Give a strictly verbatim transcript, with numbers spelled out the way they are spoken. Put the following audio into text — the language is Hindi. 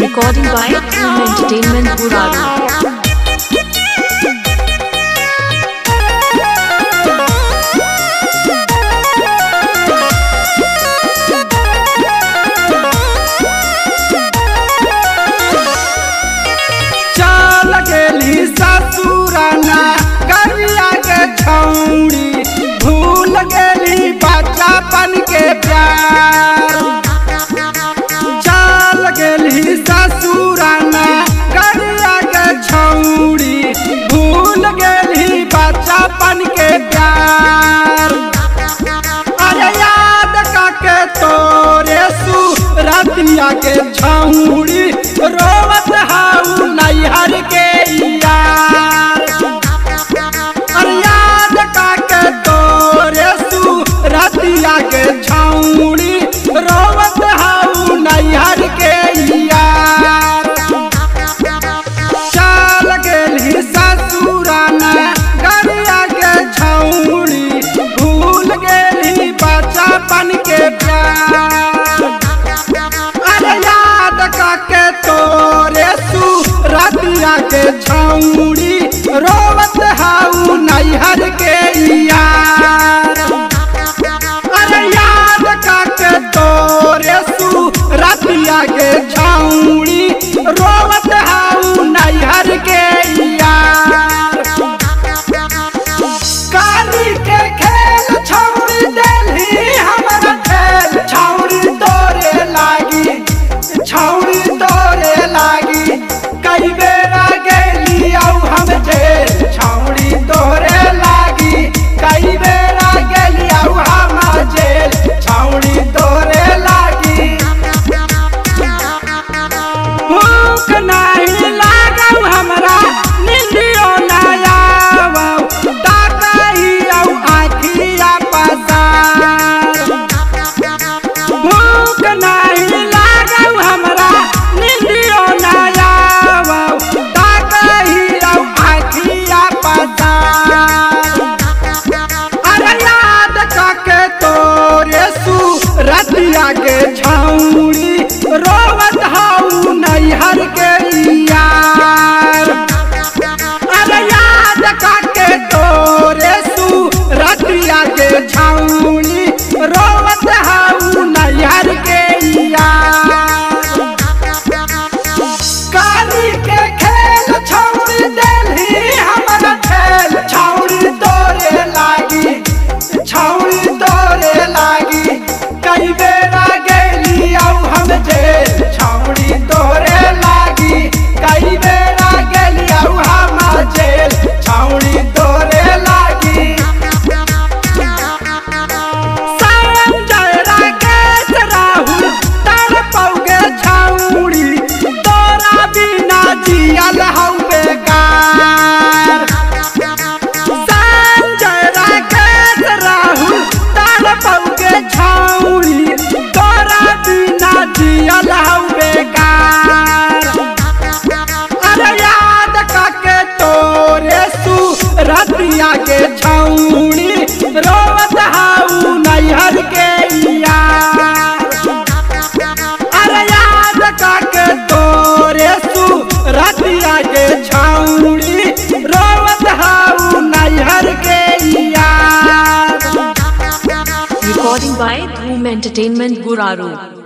Recording by Dhoom Entertainment Udvaru. ससुराना गरिया के छौड़ी भूल गली बच्चापन के प्यार चल गली ससुराना गरिया के छौड़ी भूल गली बच्चापन के प्यार अरे याद काके तोरे सुरतिया के छौड़ी रोवत हाउ नैहर के छौड़ी रोवत हाउ नैहर के यार अरे याद काके तोरे सुरतिया के छौड़ी रोवत हाउ नैहर के यार कारी के खेल छौड़ी देली हमरा खेल छौड़ी तोरे लागी छौड़ी तोरे लागी कई बेर Recording by Dhoom Entertainment Udvaru.